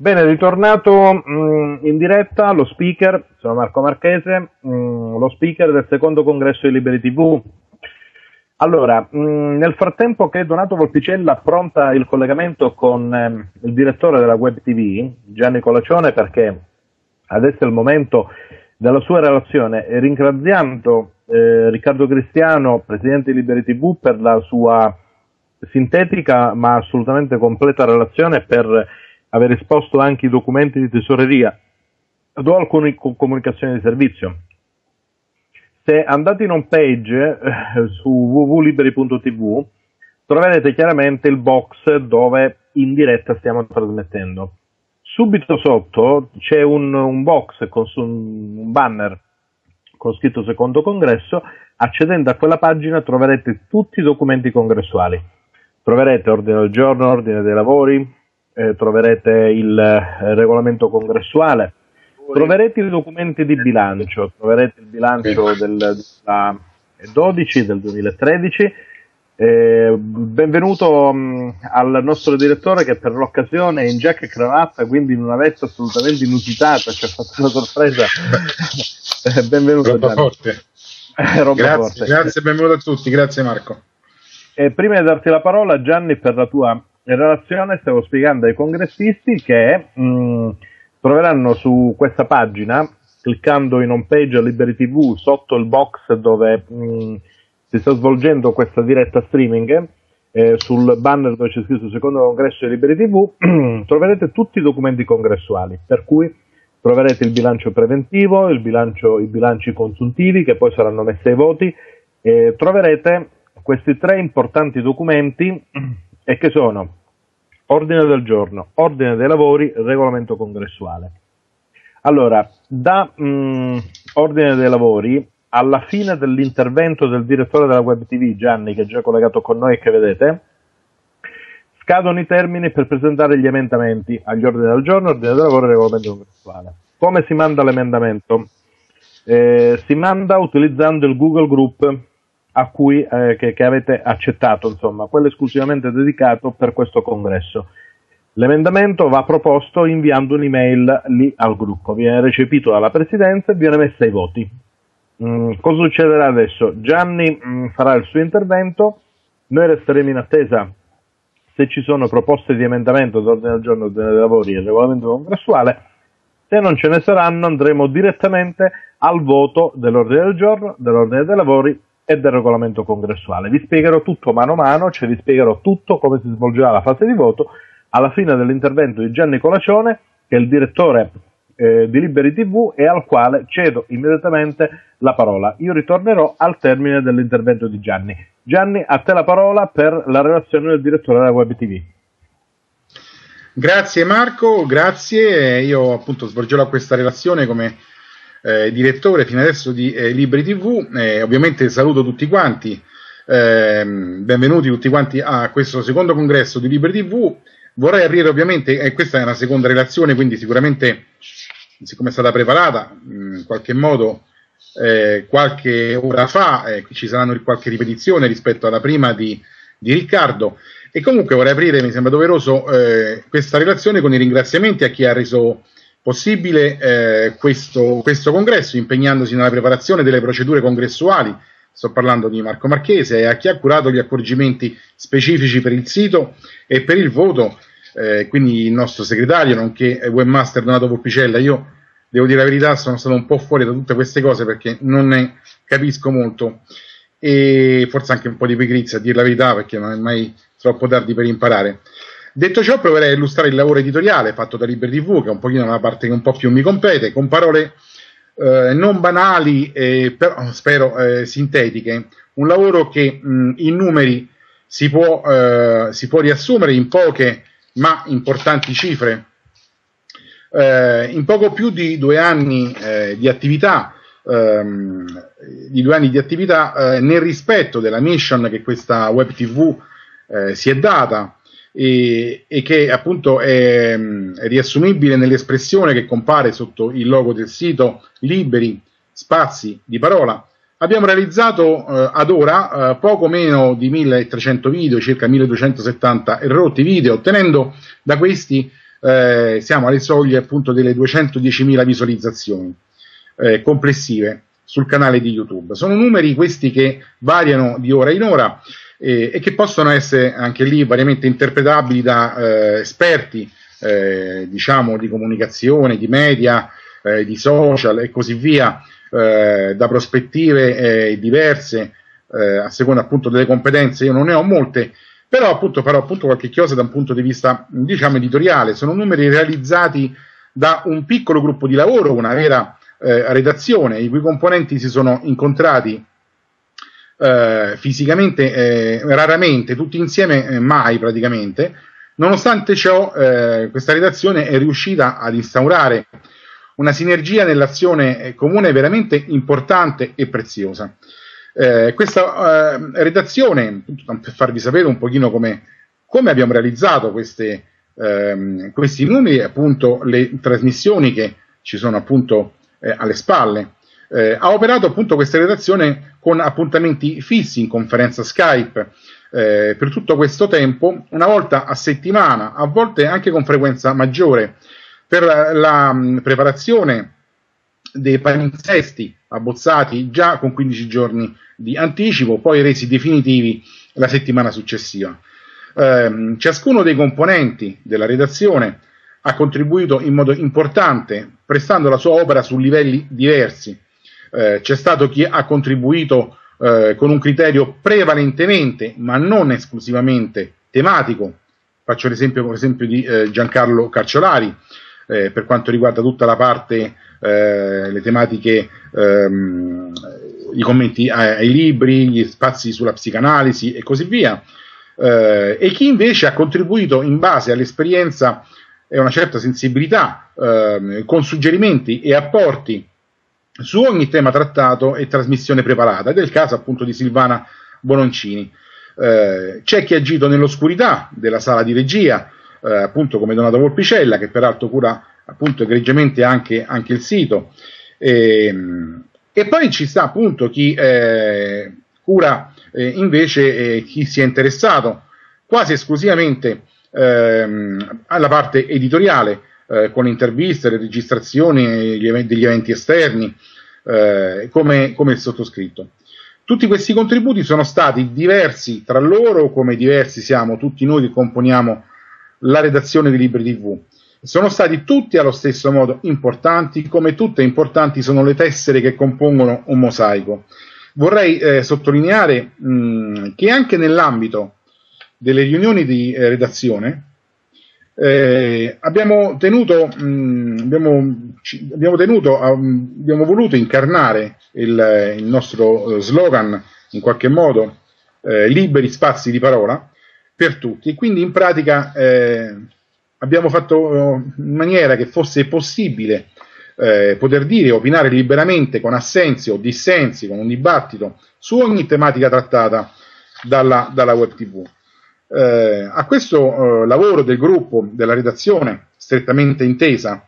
Bene, ritornato in diretta lo speaker, sono Marco Marchese, lo speaker del secondo congresso di Liberi TV. Allora, nel frattempo che Donato Volpicella appronta il collegamento con il direttore della Web TV, Gianni Colacione, perché adesso è il momento della sua relazione, ringraziando Riccardo Cristiano, presidente di Liberi TV, per la sua sintetica ma assolutamente completa relazione, per aver esposto anche i documenti di tesoreria. Do alcune comunicazioni di servizio. Se andate in home page su www.liberi.tv troverete chiaramente il box dove in diretta stiamo trasmettendo. Subito sotto c'è un box con un banner con scritto secondo congresso. Accedendo a quella pagina troverete tutti i documenti congressuali. Troverete ordine del giorno, ordine dei lavori, troverete il regolamento congressuale, troverete i documenti di bilancio, troverete il bilancio del 2012, del 2013. Benvenuto al nostro direttore che per l'occasione è in giacca e cravatta, quindi in una veste assolutamente inusitata, ci ha fatto una sorpresa. Benvenuto. Grazie, grazie, benvenuto a tutti, grazie Marco. Prima di darti la parola, Gianni, per la tua relazione, stavo spiegando ai congressisti che troveranno su questa pagina, cliccando in home page a Liberi TV, sotto il box dove si sta svolgendo questa diretta streaming, sul banner dove c'è scritto secondo congresso di Liberi TV, troverete tutti i documenti congressuali, per cui troverete il bilancio preventivo, i bilanci consuntivi che poi saranno messi ai voti, troverete questi tre importanti documenti e che sono ordine del giorno, ordine dei lavori, regolamento congressuale. Allora, da ordine dei lavori, alla fine dell'intervento del direttore della Web TV, Gianni, che è già collegato con noi e che vedete, scadono i termini per presentare gli emendamenti agli ordini del giorno, ordine del lavoro e regolamento congressuale. Come si manda l'emendamento? Si manda utilizzando il Google Group a cui, che avete accettato, insomma, quello esclusivamente dedicato per questo congresso. L'emendamento va proposto inviando un'email lì al gruppo, viene recepito dalla Presidenza e viene messa ai voti. Cosa succederà adesso? Gianni farà il suo intervento, noi resteremo in attesa. Se ci sono proposte di emendamento d'ordine del giorno, ordine dei lavori e regolamento congressuale, se non ce ne saranno andremo direttamente al voto dell'ordine del giorno, dell'ordine dei lavori e del regolamento congressuale. Vi spiegherò tutto mano a mano, cioè vi spiegherò tutto come si svolgerà la fase di voto alla fine dell'intervento di Gianni Colacione, che è il direttore di Liberi TV e al quale cedo immediatamente la parola. Io ritornerò al termine dell'intervento di Gianni. Gianni, a te la parola per la relazione del direttore della Web TV. Grazie Marco, grazie. Io appunto svolgerò questa relazione come direttore fino adesso di Liberi TV. Ovviamente saluto tutti quanti, benvenuti tutti quanti a questo secondo congresso di Liberi TV. Vorrei aprire ovviamente, questa è una seconda relazione, quindi sicuramente, siccome è stata preparata in qualche modo qualche ora fa, ci saranno qualche ripetizione rispetto alla prima di Riccardo, e comunque vorrei aprire, mi sembra doveroso, questa relazione con i ringraziamenti a chi ha reso possibile questo congresso, impegnandosi nella preparazione delle procedure congressuali, sto parlando di Marco Marchese, e a chi ha curato gli accorgimenti specifici per il sito e per il voto. Quindi il nostro segretario, nonché webmaster Donato Volpicella. Io devo dire la verità, sono stato un po' fuori da tutte queste cose perché non ne capisco molto, e forse anche un po' di pigrizia a dire la verità, perché non è mai troppo tardi per imparare. Detto ciò, proverei a illustrare il lavoro editoriale fatto da Liberi TV, che è un pochino la parte che un po' più mi compete, con parole non banali, però spero sintetiche. Un lavoro che in numeri si può riassumere in poche ma importanti cifre. In poco più di 2 anni di attività, nel rispetto della mission che questa Web TV si è data, e che appunto è riassumibile nell'espressione che compare sotto il logo del sito: liberi spazi di parola. Abbiamo realizzato ad ora poco meno di 1300 video, circa 1270 e rotti video, ottenendo da questi siamo alle soglie appunto delle 210.000 visualizzazioni complessive sul canale di YouTube. Sono numeri questi che variano di ora in ora e che possono essere anche lì variamente interpretabili da esperti diciamo di comunicazione, di media, di social e così via, da prospettive diverse a seconda appunto delle competenze. Io non ne ho molte, però appunto farò appunto qualche chiosa da un punto di vista diciamo editoriale. Sono numeri realizzati da un piccolo gruppo di lavoro, una vera redazione, i cui componenti si sono incontrati fisicamente raramente, tutti insieme mai praticamente. Nonostante ciò questa redazione è riuscita ad instaurare una sinergia nell'azione comune veramente importante e preziosa. Questa redazione, per farvi sapere un pochino come abbiamo realizzato questi numeri, appunto le trasmissioni che ci sono appunto alle spalle, ha operato appunto questa redazione con appuntamenti fissi in conferenza Skype per tutto questo tempo, una volta a settimana, a volte anche con frequenza maggiore, per la preparazione dei palinsesti abbozzati già con 15 giorni di anticipo, poi resi definitivi la settimana successiva. Ciascuno dei componenti della redazione ha contribuito in modo importante, prestando la sua opera su livelli diversi. C'è stato chi ha contribuito con un criterio prevalentemente, ma non esclusivamente, tematico. Faccio l'esempio per esempio di Giancarlo Carciolari, per quanto riguarda tutta la parte, le tematiche, i commenti ai libri, gli spazi sulla psicanalisi e così via, e chi invece ha contribuito in base all'esperienza e una certa sensibilità, con suggerimenti e apporti su ogni tema trattato e trasmissione preparata, ed è il caso appunto di Silvana Bononcini. C'è chi ha agito nell'oscurità della sala di regia, appunto come Donato Volpicella, che peraltro cura appunto egregiamente anche il sito, e poi ci sta appunto chi cura invece chi si è interessato quasi esclusivamente alla parte editoriale, con interviste, le registrazioni degli eventi esterni, come il sottoscritto. Tutti questi contributi sono stati diversi tra loro, come diversi siamo tutti noi che componiamo la redazione di Liberi TV. Sono stati tutti allo stesso modo importanti, come tutte importanti sono le tessere che compongono un mosaico. Vorrei sottolineare che anche nell'ambito delle riunioni di redazione abbiamo voluto incarnare il nostro slogan in qualche modo, liberi spazi di parola per tutti, e quindi in pratica abbiamo fatto in maniera che fosse possibile poter dire e opinare liberamente, con assensi o dissensi, con un dibattito su ogni tematica trattata dalla web TV. A questo lavoro del gruppo, della redazione strettamente intesa,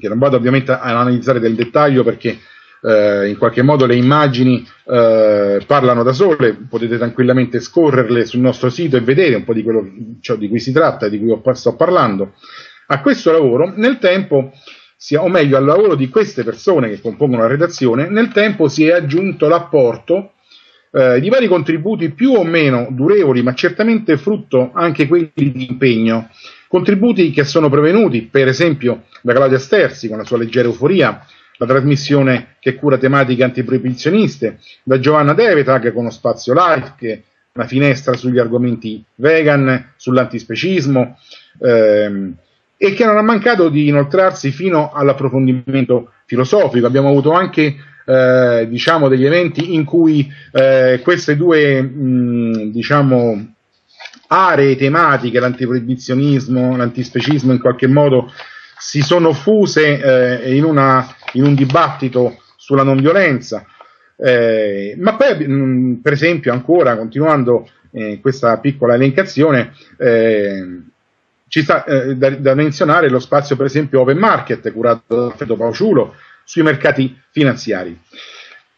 che non vado ovviamente ad analizzare nel dettaglio perché in qualche modo le immagini parlano da sole, potete tranquillamente scorrerle sul nostro sito e vedere un po' di quello, cioè, di cui si tratta, di cui sto parlando. A questo lavoro nel tempo, o meglio al lavoro di queste persone che compongono la redazione, nel tempo si è aggiunto l'apporto di vari contributi più o meno durevoli, ma certamente frutto anche quelli di impegno, contributi che sono provenuti per esempio da Claudia Sterzi con la sua leggera euforia, la trasmissione che cura tematiche antiproibizioniste, da Giovanna Devetag con uno spazio live, che una finestra sugli argomenti vegan, sull'antispecismo, e che non ha mancato di inoltrarsi fino all'approfondimento filosofico. Abbiamo avuto anche diciamo degli eventi in cui queste due diciamo aree tematiche, l'antiproibizionismo, l'antispecismo, in qualche modo si sono fuse in un dibattito sulla non violenza, ma poi per esempio ancora continuando questa piccola elencazione ci sta da menzionare lo spazio per esempio Open Market curato da Fredo Paociulo sui mercati finanziari.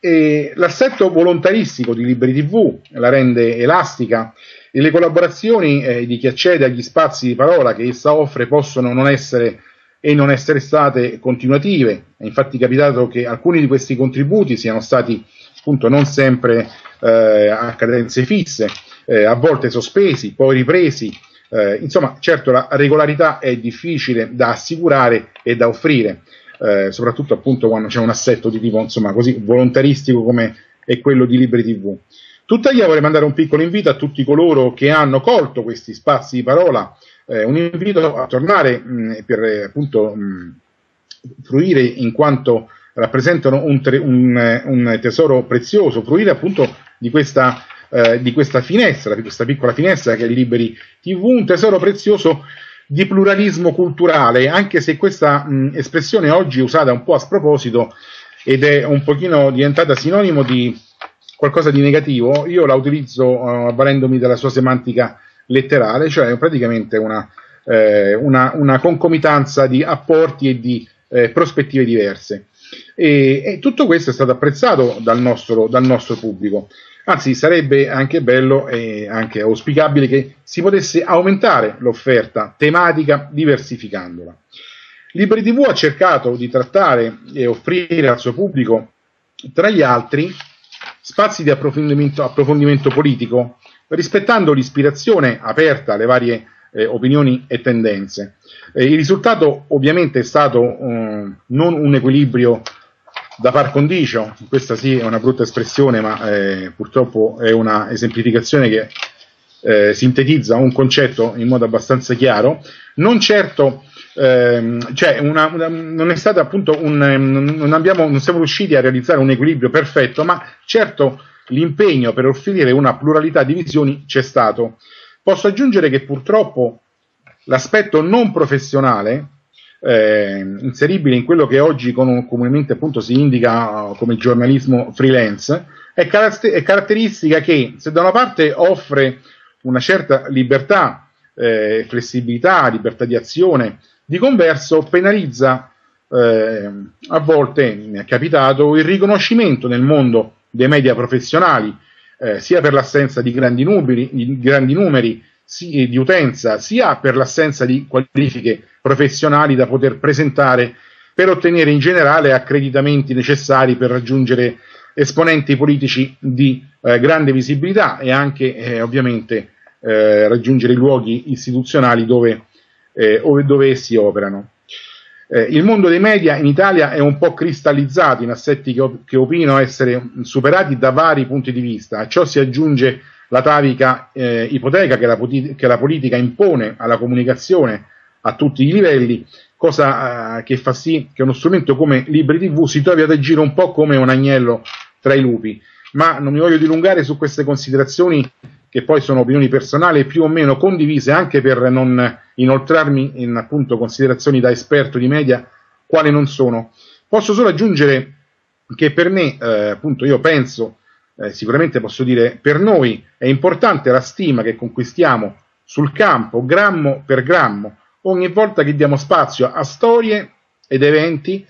L'assetto volontaristico di Liberi TV la rende elastica e le collaborazioni di chi accede agli spazi di parola che essa offre possono non essere state continuative. È infatti capitato che alcuni di questi contributi siano stati appunto non sempre a cadenze fisse, a volte sospesi, poi ripresi. Insomma, certo la regolarità è difficile da assicurare e da offrire, soprattutto appunto quando c'è un assetto di tipo insomma così volontaristico come è quello di Liberi TV. Tuttavia vorrei mandare un piccolo invito a tutti coloro che hanno colto questi spazi di parola, un invito a tornare per appunto fruire, in quanto rappresentano un tesoro prezioso, fruire appunto di questa finestra, di questa piccola finestra che è Liberi TV, un tesoro prezioso di pluralismo culturale, anche se questa espressione oggi è usata un po' a sproposito ed è un pochino diventata sinonimo di qualcosa di negativo. Io la utilizzo avvalendomi della sua semantica letterale, cioè praticamente una concomitanza di apporti e di prospettive diverse. E tutto questo è stato apprezzato dal nostro pubblico. Anzi, sarebbe anche bello e anche auspicabile che si potesse aumentare l'offerta tematica diversificandola. Liberi TV ha cercato di trattare e offrire al suo pubblico, tra gli altri, spazi di approfondimento politico, rispettando l'ispirazione aperta alle varie opinioni e tendenze. Il risultato ovviamente è stato non un equilibrio da par condicio, questa sì è una brutta espressione, ma purtroppo è una esemplificazione che sintetizza un concetto in modo abbastanza chiaro. Non certo, cioè non è stato appunto non siamo riusciti a realizzare un equilibrio perfetto, ma certo l'impegno per offrire una pluralità di visioni c'è stato. Posso aggiungere che purtroppo l'aspetto non professionale, inseribile in quello che oggi comunemente appunto si indica come giornalismo freelance, è caratteristica che, se da una parte offre una certa libertà, flessibilità, libertà di azione, di converso penalizza a volte, mi è capitato, il riconoscimento nel mondo dei media professionali, sia per l'assenza di grandi numeri di utenza, sia per l'assenza di qualifiche professionali da poter presentare per ottenere in generale accreditamenti necessari per raggiungere esponenti politici di grande visibilità e anche ovviamente raggiungere i luoghi istituzionali dove essi operano. Il mondo dei media in Italia è un po' cristallizzato in assetti che opino essere superati da vari punti di vista. A ciò si aggiunge l'atavica ipoteca che la politica impone alla comunicazione a tutti i livelli, cosa che fa sì che uno strumento come Liberi TV si trovi ad agire un po' come un agnello tra i lupi. Ma non mi voglio dilungare su queste considerazioni, che poi sono opinioni personali più o meno condivise, anche per non inoltrarmi in appunto considerazioni da esperto di media, quale non sono. Posso solo aggiungere che per me, appunto io penso, sicuramente posso dire, per noi è importante la stima che conquistiamo sul campo, grammo per grammo, ogni volta che diamo spazio a storie ed eventi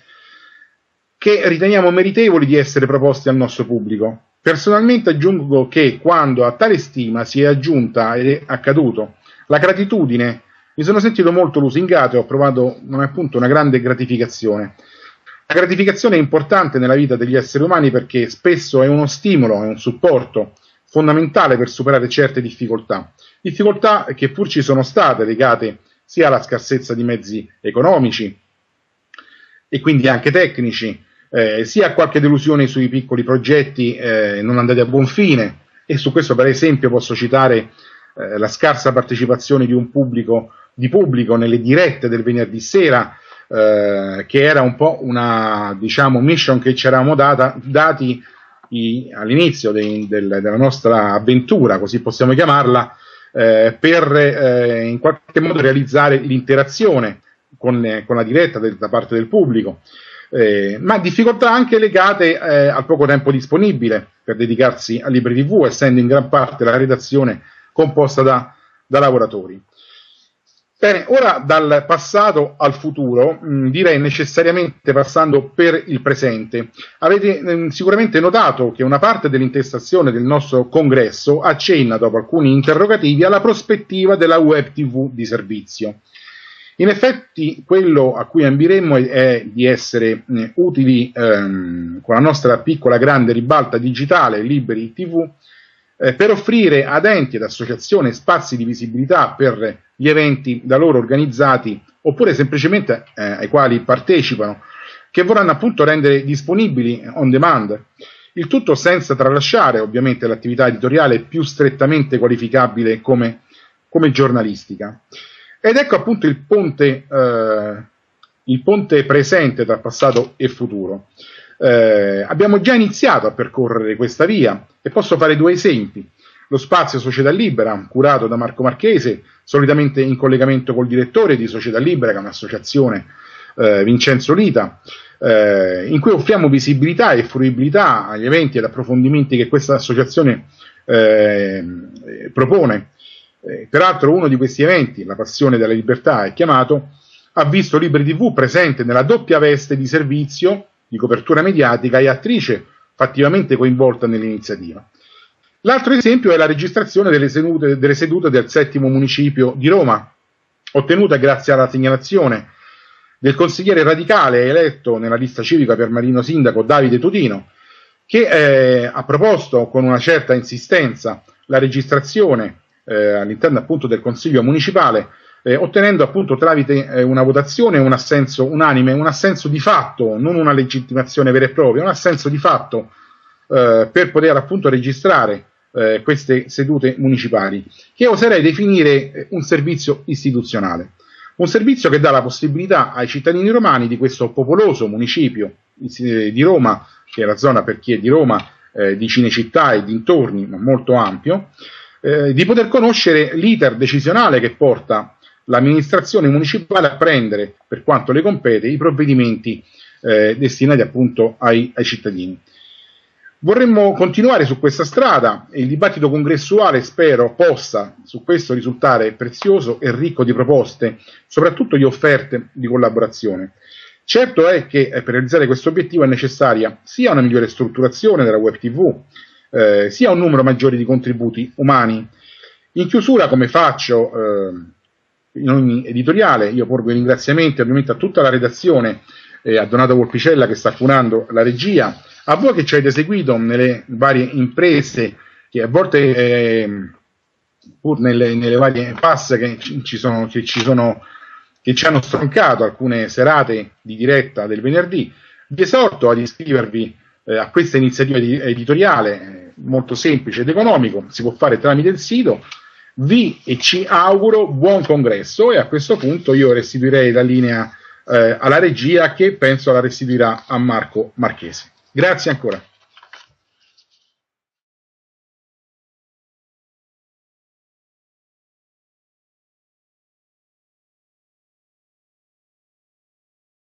che riteniamo meritevoli di essere proposti al nostro pubblico. Personalmente aggiungo che quando a tale stima si è aggiunta, ed è accaduto, la gratitudine, mi sono sentito molto lusingato e ho provato appunto una grande gratificazione. La gratificazione è importante nella vita degli esseri umani, perché spesso è uno stimolo, è un supporto fondamentale per superare certe difficoltà che pur ci sono state, legate sia alla scarsezza di mezzi economici e quindi anche tecnici, sia qualche delusione sui piccoli progetti non andati a buon fine, e su questo per esempio posso citare la scarsa partecipazione di pubblico nelle dirette del venerdì sera, che era un po' una, diciamo, mission che ci eravamo dati all'inizio della nostra avventura, così possiamo chiamarla, per in qualche modo realizzare l'interazione con la diretta da parte del pubblico. Ma difficoltà anche legate al poco tempo disponibile per dedicarsi a Liberi TV, essendo in gran parte la redazione composta da lavoratori. Bene, ora dal passato al futuro, direi necessariamente passando per il presente. Avete sicuramente notato che una parte dell'intestazione del nostro congresso accenna, dopo alcuni interrogativi, alla prospettiva della web TV di servizio. In effetti quello a cui ambiremmo è di essere utili con la nostra piccola grande ribalta digitale Liberi TV per offrire ad enti ed associazioni spazi di visibilità per gli eventi da loro organizzati oppure semplicemente ai quali partecipano, che vorranno appunto rendere disponibili on demand, il tutto senza tralasciare ovviamente l'attività editoriale più strettamente qualificabile come giornalistica. Ed ecco appunto il ponte presente tra passato e futuro. Abbiamo già iniziato a percorrere questa via e posso fare due esempi. Lo spazio Società Libera, curato da Marco Marchese, solitamente in collegamento col direttore di Società Libera, che è un'associazione, Vincenzo Lita, in cui offriamo visibilità e fruibilità agli eventi ed approfondimenti che questa associazione propone. Peraltro uno di questi eventi, La Passione della Libertà è chiamato, ha visto Liberi TV presente nella doppia veste di servizio, di copertura mediatica e attrice fattivamente coinvolta nell'iniziativa. L'altro esempio è la registrazione delle sedute del 7° municipio di Roma, ottenuta grazie alla segnalazione del consigliere radicale eletto nella lista civica per Marino Sindaco Davide Tutino, che ha proposto con una certa insistenza la registrazione all'interno appunto del Consiglio Municipale, ottenendo appunto tramite una votazione un assenso unanime, un assenso di fatto, non una legittimazione vera e propria, un assenso di fatto per poter appunto registrare queste sedute municipali, che oserei definire un servizio istituzionale, un servizio che dà la possibilità ai cittadini romani di questo popoloso municipio di Roma, che è la zona per chi è di Roma, di Cinecittà e dintorni, ma molto ampio, di poter conoscere l'iter decisionale che porta l'amministrazione municipale a prendere, per quanto le compete, i provvedimenti destinati appunto ai cittadini. Vorremmo continuare su questa strada e il dibattito congressuale spero possa su questo risultare prezioso e ricco di proposte, soprattutto di offerte di collaborazione. Certo è che per realizzare questo obiettivo è necessaria sia una migliore strutturazione della web TV, sia un numero maggiore di contributi umani. In chiusura, come faccio in ogni editoriale, io porgo i ringraziamenti ovviamente a tutta la redazione, a Donato Volpicella che sta curando la regia, a voi che ci avete seguito nelle varie imprese, che a volte pur nelle varie passe che ci hanno stroncato alcune serate di diretta del venerdì. Vi esorto ad iscrivervi a questa iniziativa editoriale, molto semplice ed economico, si può fare tramite il sito. Vi e ci auguro buon congresso e a questo punto io restituirei la linea alla regia, che penso la restituirà a Marco Marchese. Grazie ancora.